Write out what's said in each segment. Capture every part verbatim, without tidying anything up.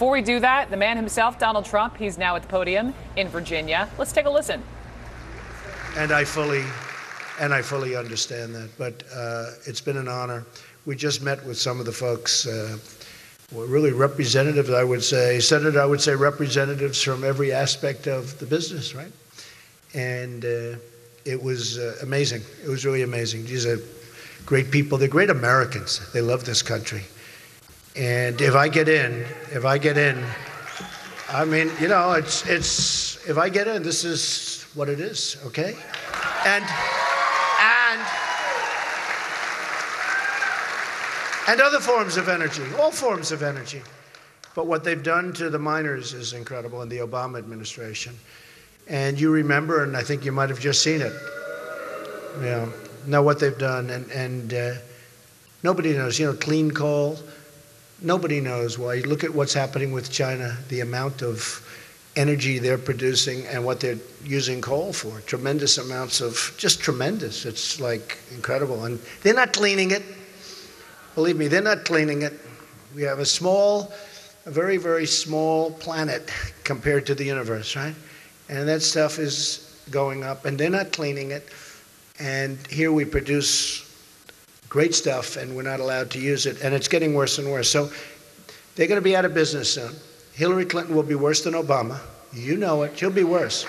Before we do that, the man himself, Donald Trump, he's now at the podium in Virginia. Let's take a listen. And I fully, and I fully understand that, but uh, it's been an honor. We just met with some of the folks, uh, were really representatives, I would say, Senator, I would say representatives from every aspect of the business, right? And uh, it was uh, amazing. It was really amazing. These are great people. They're great Americans. They love this country. And if I get in, if I get in, I mean, you know, it's, it's, if I get in, this is what it is, okay? And, and, and other forms of energy, all forms of energy. But what they've done to the miners is incredible in the Obama administration. And you remember, and I think you might have just seen it, you know, know what they've done. And, and uh, nobody knows, you know, clean coal. Nobody knows why. Look at what's happening with China, the amount of energy they're producing and what they're using coal for. Tremendous amounts of, just tremendous. It's like incredible. And they're not cleaning it. Believe me, they're not cleaning it. We have a small, a very, very small planet compared to the universe, right? And that stuff is going up and they're not cleaning it. And here we produce great stuff, and we're not allowed to use it, and it's getting worse and worse. So they're going to be out of business soon. Hillary Clinton will be worse than Obama. You know it. She'll be worse.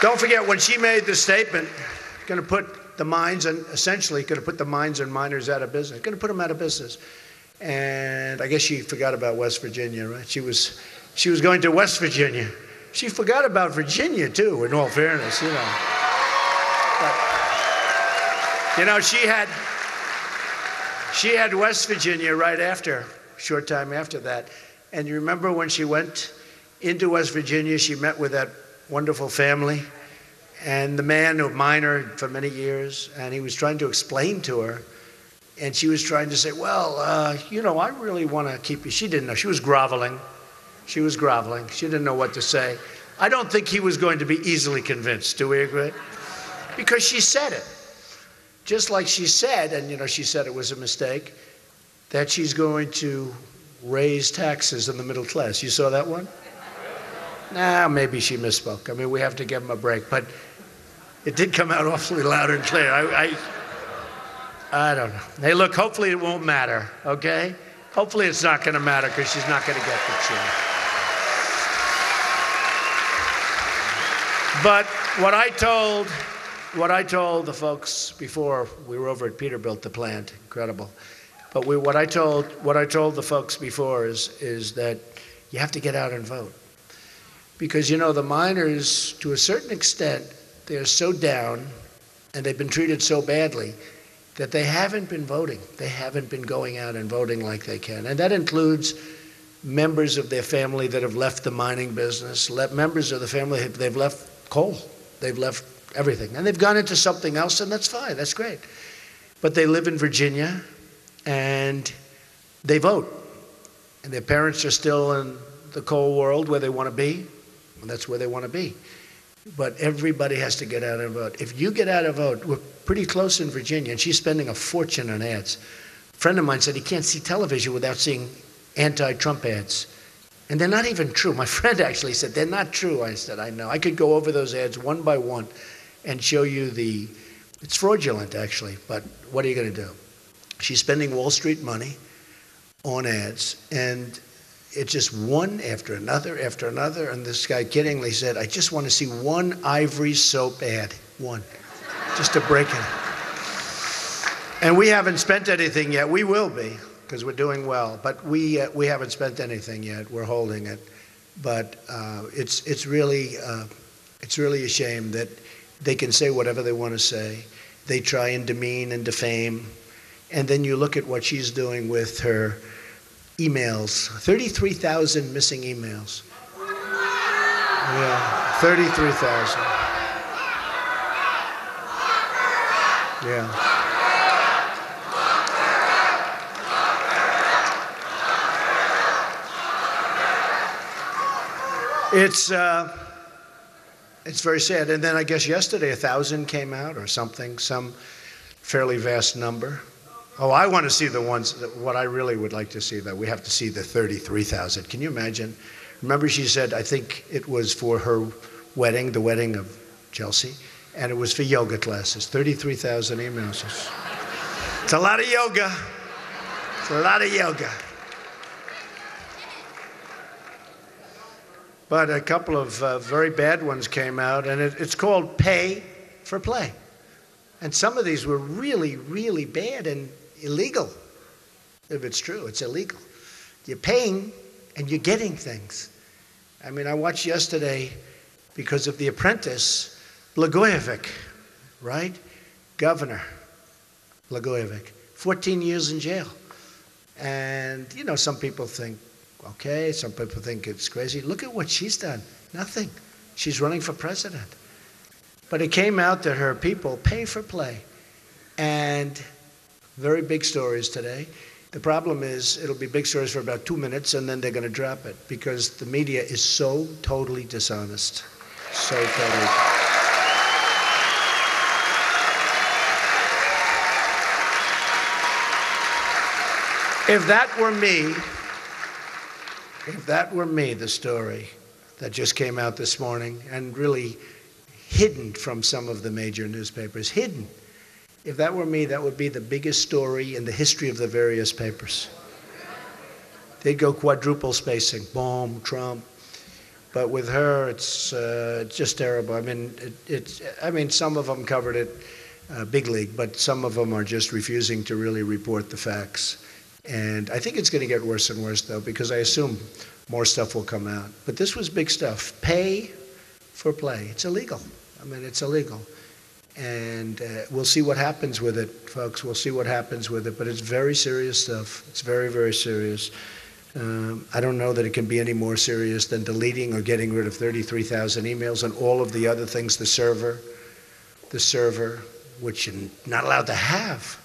Don't forget, when she made the statement, going to put the mines and essentially going to put the mines and miners out of business, going to put them out of business. And I guess she forgot about West Virginia, right? She was, she was going to West Virginia. She forgot about Virginia, too, in all fairness, you know. But, you know, she had, she had West Virginia right after, short time after that. And you remember when she went into West Virginia, she met with that wonderful family and the man who minored for many years, and he was trying to explain to her, and she was trying to say, well, uh, you know, I really want to keep you. She didn't know. She was groveling. She was groveling. She didn't know what to say. I don't think he was going to be easily convinced. Do we agree? Because she said it, just like she said, and you know, she said it was a mistake, that she's going to raise taxes in the middle class. You saw that one? Nah, maybe she misspoke. I mean, we have to give them a break, but it did come out awfully loud and clear. I, I, I don't know. Hey, look, hopefully it won't matter, okay? Hopefully it's not going to matter because she's not going to get the chance. But what I told... What I told the folks before we were over at Peterbilt, the plant, incredible. But we, what I told what I told the folks before is is that you have to get out and vote, because you know the miners, to a certain extent, they're so down, and they've been treated so badly, that they haven't been voting. They haven't been going out and voting like they can, and that includes members of their family that have left the mining business, left members of the family they've left coal, they've left everything. And they've gone into something else, and that's fine. That's great. But they live in Virginia, and they vote. And their parents are still in the coal world where they want to be, and that's where they want to be. But everybody has to get out and vote. If you get out and vote, we're pretty close in Virginia, and she's spending a fortune on ads. A friend of mine said he can't see television without seeing anti-Trump ads. And they're not even true. My friend actually said, they're not true. I said, I know. I could go over those ads one by one and show you the, it's fraudulent actually, but what are you going to do? She's spending Wall Street money on ads, and it's just one after another after another, and this guy kiddingly said, I just want to see one Ivory soap ad, one, just to break it. And we haven't spent anything yet. We will be, because we're doing well, but we, uh, we haven't spent anything yet. We're holding it, but uh, it's, it's, really, uh, it's really a shame that they can say whatever they want to say. They try and demean and defame. And then you look at what she's doing with her emails. thirty-three thousand missing emails. Yeah, thirty-three thousand. Yeah. It's, uh, It's very sad. And then I guess yesterday a thousand came out or something, some fairly vast number Oh, I want to see the ones, that, what I really would like to see, that we have to see the thirty-three thousand. Can you imagine? Remember she said, I think it was for her wedding, the wedding of Chelsea, and it was for yoga classes, thirty-three thousand emails. It's a lot of yoga. It's a lot of yoga. But a couple of uh, very bad ones came out, and it, it's called pay for play. And some of these were really, really bad and illegal. If it's true, it's illegal. You're paying and you're getting things. I mean, I watched yesterday, because of The Apprentice, Blagojevic, right? Governor Blagojevic, fourteen years in jail. And, you know, some people think, okay, some people think it's crazy. Look at what she's done. Nothing. She's running for president. But it came out that her people pay for play. And very big stories today. The problem is it'll be big stories for about two minutes, and then they're going to drop it, because the media is so totally dishonest. So totally. If that were me, if that were me, the story that just came out this morning, and really hidden from some of the major newspapers, hidden. If that were me, that would be the biggest story in the history of the various papers. They'd go quadruple spacing, boom, Trump. But with her, it's uh, just terrible. I mean, it, it's, I mean, some of them covered it uh, big league, but some of them are just refusing to really report the facts. And I think it's going to get worse and worse, though, because I assume more stuff will come out. But this was big stuff. Pay for play. It's illegal. I mean, it's illegal. And uh, we'll see what happens with it, folks. We'll see what happens with it. But it's very serious stuff. It's very, very serious. Um, I don't know that it can be any more serious than deleting or getting rid of thirty-three thousand emails and all of the other things, the server, the server, which you're not allowed to have.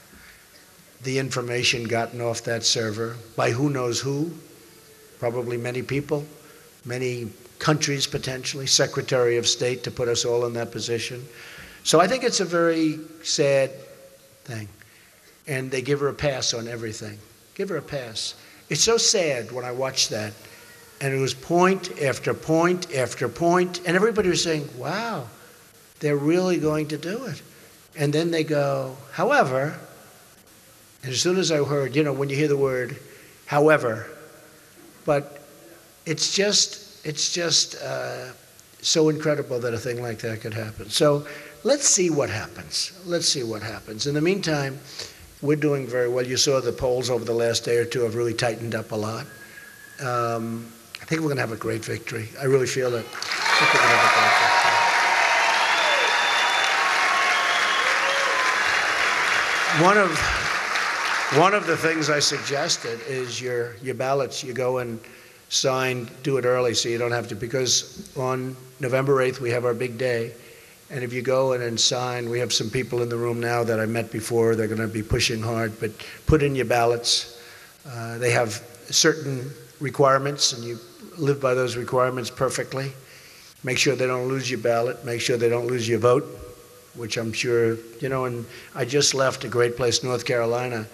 The information gotten off that server by who knows who, probably many people, many countries potentially, Secretary of State to put us all in that position. So I think it's a very sad thing. And they give her a pass on everything. Give her a pass. It's so sad when I watched that. And it was point after point after point. And everybody was saying, wow, they're really going to do it. And then they go, however. And as soon as I heard, you know, when you hear the word, however, but it's just, it's just uh, so incredible that a thing like that could happen. So let's see what happens. Let's see what happens. In the meantime, we're doing very well. You saw the polls over the last day or two have really tightened up a lot. Um, I think we're going to have a great victory. I really feel that. I think we're going to have a great victory. One of... One of the things I suggested is your, your ballots, you go and sign, do it early so you don't have to, because on November eighth we have our big day, and if you go in and sign, we have some people in the room now that I met before, they're going to be pushing hard, but put in your ballots. Uh, they have certain requirements, and you live by those requirements perfectly. Make sure they don't lose your ballot, make sure they don't lose your vote, which I'm sure, you know, and I just left a great place, North Carolina,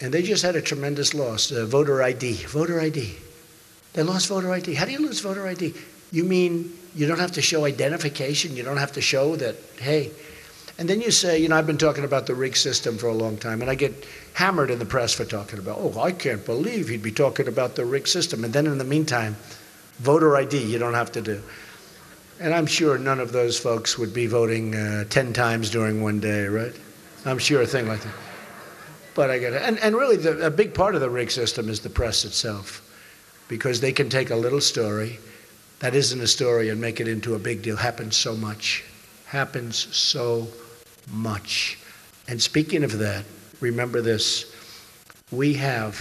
and they just had a tremendous loss, uh, voter I D, voter I D. They lost voter I D. How do you lose voter I D? You mean you don't have to show identification? You don't have to show that, hey. And then you say, you know, I've been talking about the rigged system for a long time, and I get hammered in the press for talking about, oh, I can't believe he'd be talking about the rigged system. And then in the meantime, voter I D, you don't have to do. And I'm sure none of those folks would be voting uh, ten times during one day, right? I'm sure a thing like that. But I get it. And, and really, the, a big part of the rigged system is the press itself, because they can take a little story that isn't a story and make it into a big deal. Happens so much. Happens so much. And speaking of that, remember this. We have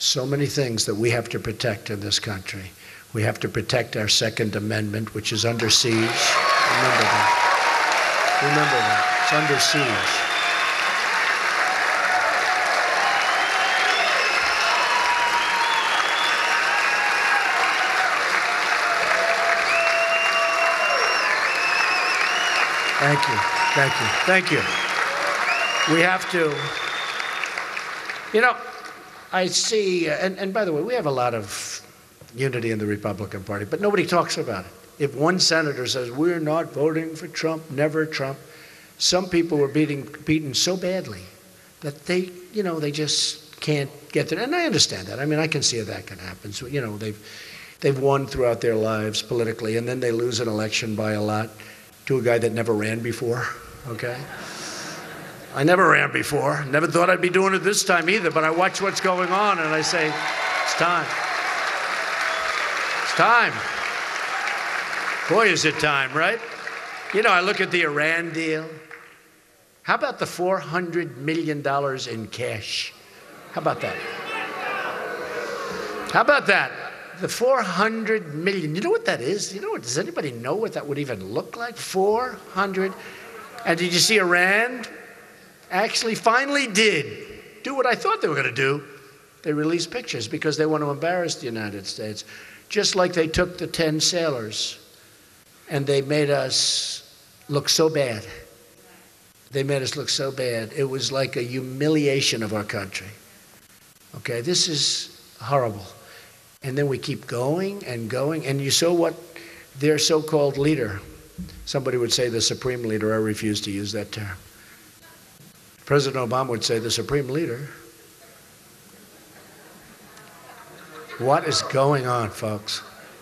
so many things that we have to protect in this country. We have to protect our Second Amendment, which is under siege. Remember that. Remember that. It's under siege. Thank you, thank you, thank you. We have to, You know, I see, and, and by the way, we have a lot of unity in the Republican Party, but nobody talks about it. If one senator says, we're not voting for Trump, never Trump, some people were beating, beaten so badly that they, you know, they just can't get there. And I understand that. I mean, I can see how that can happen. So, you know, they've, they've won throughout their lives politically, and then they lose an election by a lot to a guy that never ran before, okay? I never ran before. Never thought I'd be doing it this time either, but I watch what's going on and I say, it's time. It's time. Boy, is it time, right? You know, I look at the Iran deal. How about the four hundred million dollars in cash? How about that? How about that? The four hundred million dollars. You know what that is? You know what? Does anybody know what that would even look like? four hundred. And did you see Iran actually finally did do what I thought they were going to do? They released pictures because they want to embarrass the United States, just like they took the ten sailors and they made us look so bad. They made us look so bad. It was like a humiliation of our country. Okay, this is horrible. And then we keep going and going, and you saw what their so-called leader, somebody would say the supreme leader, I refuse to use that term. President Obama would say, the supreme leader. What is going on, folks?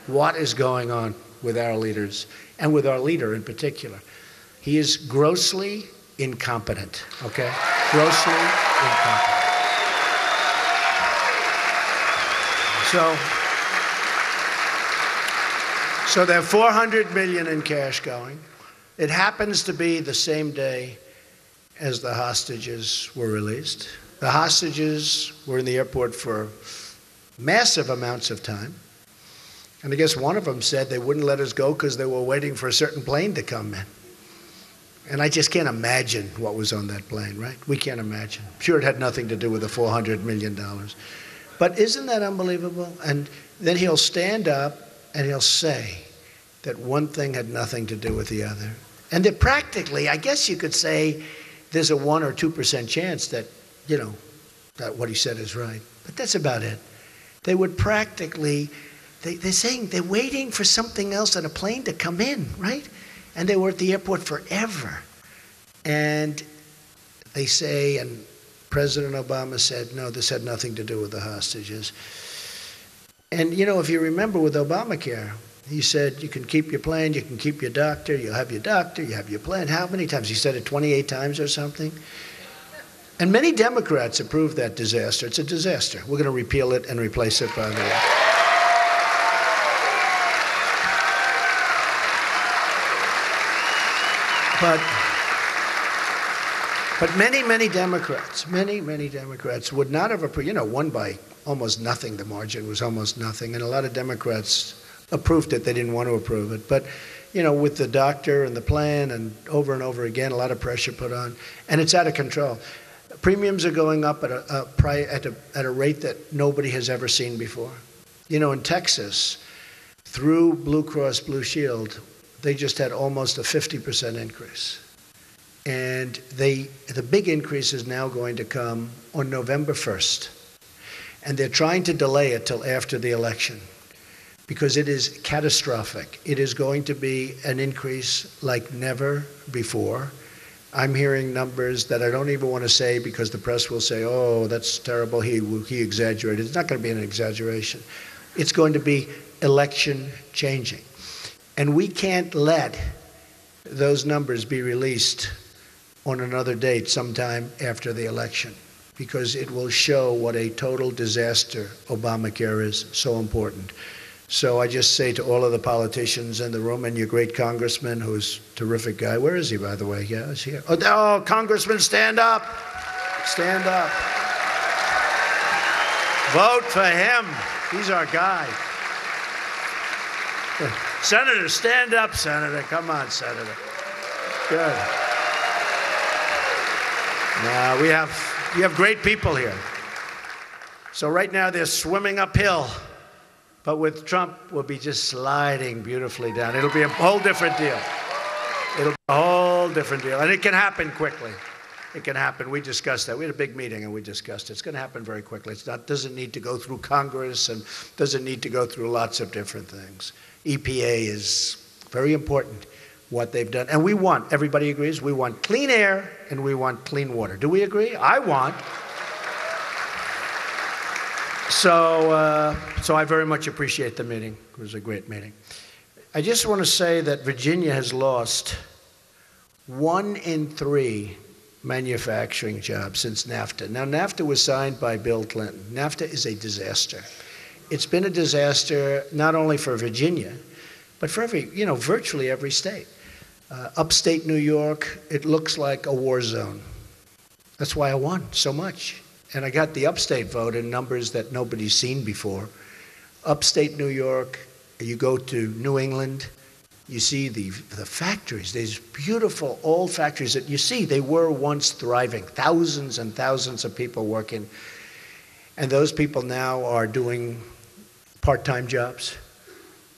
What is going on with our leaders, and with our leader in particular? He is grossly incompetent, okay? Grossly incompetent. So, so there are four hundred million dollars in cash going. It happens to be the same day as the hostages were released. The hostages were in the airport for massive amounts of time. And I guess one of them said they wouldn't let us go because they were waiting for a certain plane to come in. And I just can't imagine what was on that plane, right? We can't imagine. I'm sure it had nothing to do with the four hundred million dollars. But isn't that unbelievable? And then he'll stand up and he'll say that one thing had nothing to do with the other. And that practically, I guess you could say, there's a one or two percent chance that, you know, that what he said is right. But that's about it. They would practically, they, they're saying they're waiting for something else on a plane to come in, right? And they were at the airport forever. And they say, and President Obama said, no, this had nothing to do with the hostages. And, you know, if you remember with Obamacare, he said, you can keep your plan, you can keep your doctor, you'll have your doctor, you have your plan. How many times? He said it twenty-eight times or something. And many Democrats approved that disaster. It's a disaster. We're going to repeal it and replace it by the way. But, but many, many Democrats, many, many Democrats would not have approved, you know, won by almost nothing. The margin was almost nothing. And a lot of Democrats approved it. They didn't want to approve it. But, you know, with the doctor and the plan and over and over again, a lot of pressure put on. And it's out of control. Premiums are going up at a, a, at a, at a rate that nobody has ever seen before. You know, in Texas, through Blue Cross Blue Shield, they just had almost a fifty percent increase. And they, the big increase is now going to come on November first. And they're trying to delay it till after the election, because it is catastrophic. It is going to be an increase like never before. I'm hearing numbers that I don't even want to say because the press will say, oh, that's terrible, he, he exaggerated. It's not going to be an exaggeration. It's going to be election changing. And we can't let those numbers be released on another date sometime after the election, because it will show what a total disaster Obamacare is, so important. So I just say to all of the politicians in the room, and your great congressman, who's a terrific guy. Where is he, by the way? Yeah, he's here. Oh, oh, congressman, stand up. Stand up. Vote for him. He's our guy. Senator, stand up, Senator. Come on, Senator. Good. Now, we have, you have great people here. So right now, they're swimming uphill. But with Trump, we'll be just sliding beautifully down. It'll be a whole different deal. It'll be a whole different deal. And it can happen quickly. It can happen. We discussed that. We had a big meeting and we discussed it. It's going to happen very quickly. It's not, doesn't need to go through Congress and doesn't need to go through lots of different things. E P A is very important, what they've done. And we want, everybody agrees, we want clean air and we want clean water. Do we agree? I want. So, uh, so I very much appreciate the meeting. It was a great meeting. I just want to say that Virginia has lost one in three manufacturing jobs since NAFTA. Now, NAFTA was signed by Bill Clinton. NAFTA is a disaster. It's been a disaster not only for Virginia, but for every, you know, virtually every state. Uh, upstate New York, it looks like a war zone. That's why I won so much. And I got the upstate vote in numbers that nobody's seen before. Upstate New York, you go to New England, you see the, the factories, these beautiful old factories that you see, they were once thriving, thousands and thousands of people working. And those people now are doing part-time jobs.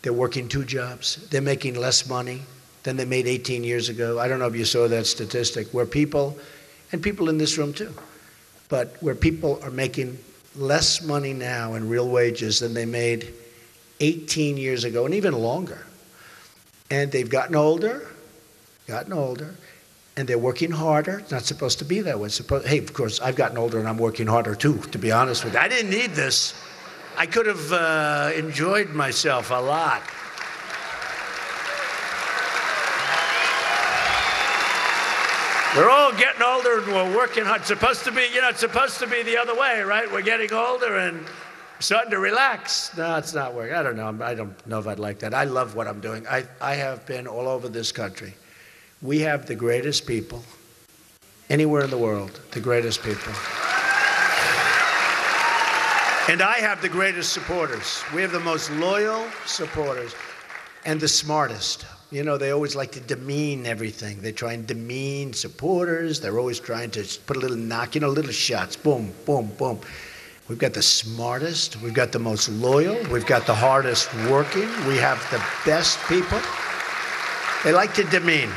They're working two jobs. They're making less money than they made eighteen years ago. I don't know if you saw that statistic, where people, and people in this room too, but where people are making less money now in real wages than they made eighteen years ago, and even longer. And they've gotten older, gotten older, and they're working harder. It's not supposed to be that way. It's supposed, hey, of course, I've gotten older and I'm working harder too, to be honest with you. I didn't need this. I could have uh, enjoyed myself a lot. We're all getting older and we're working hard. It's supposed to be, you know, it's supposed to be the other way, right? We're getting older and starting to relax. No, it's not working. I don't know. I don't know if I'd like that. I love what I'm doing. I, I have been all over this country. We have the greatest people anywhere in the world, the greatest people. And I have the greatest supporters. We have the most loyal supporters and the smartest. You know, they always like to demean everything. They try and demean supporters. They're always trying to put a little knock, you know, little shots. Boom, boom, boom. We've got the smartest. We've got the most loyal. We've got the hardest working. We have the best people. They like to demean.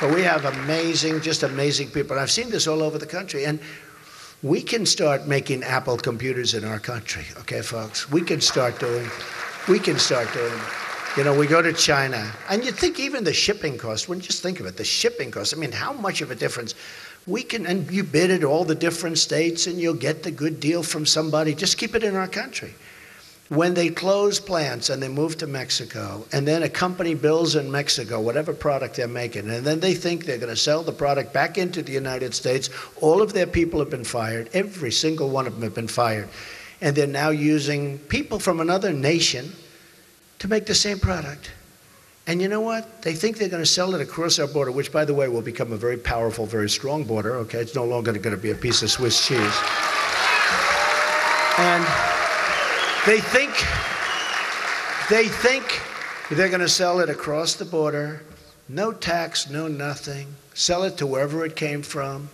But we have amazing, just amazing people. And I've seen this all over the country. And we can start making Apple computers in our country. Okay, folks? We can start doing, we can start doing. You know, we go to China, and you think even the shipping cost, when you just think of it, the shipping cost, I mean, how much of a difference? We can, and you bid at all the different states, and you'll get the good deal from somebody. Just keep it in our country. When they close plants and they move to Mexico, and then a company builds in Mexico whatever product they're making, and then they think they're going to sell the product back into the United States, all of their people have been fired. Every single one of them have been fired. And they're now using people from another nation to make the same product. And you know what? They think they're going to sell it across our border, which, by the way, will become a very powerful, very strong border. Okay, it's no longer going to be a piece of Swiss cheese. And they think, they think they're going to sell it across the border, no tax, no nothing, sell it to wherever it came from,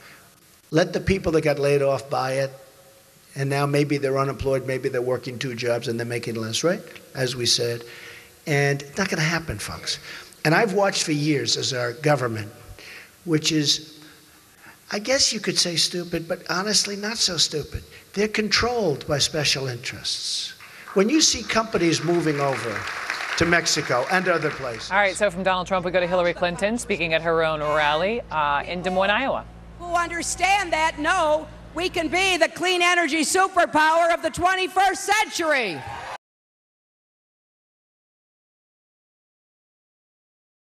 let the people that got laid off buy it, and now maybe they're unemployed, maybe they're working two jobs and they're making less, right? As we said. And it's not going to happen, folks. And I've watched for years as our government, which is, I guess you could say stupid, but honestly not so stupid. They're controlled by special interests. When you see companies moving over to Mexico and other places. All right, so from Donald Trump, we go to Hillary Clinton, speaking at her own rally uh, in Des Moines, Iowa. Who understand that, no. We can be the clean energy superpower of the twenty-first century.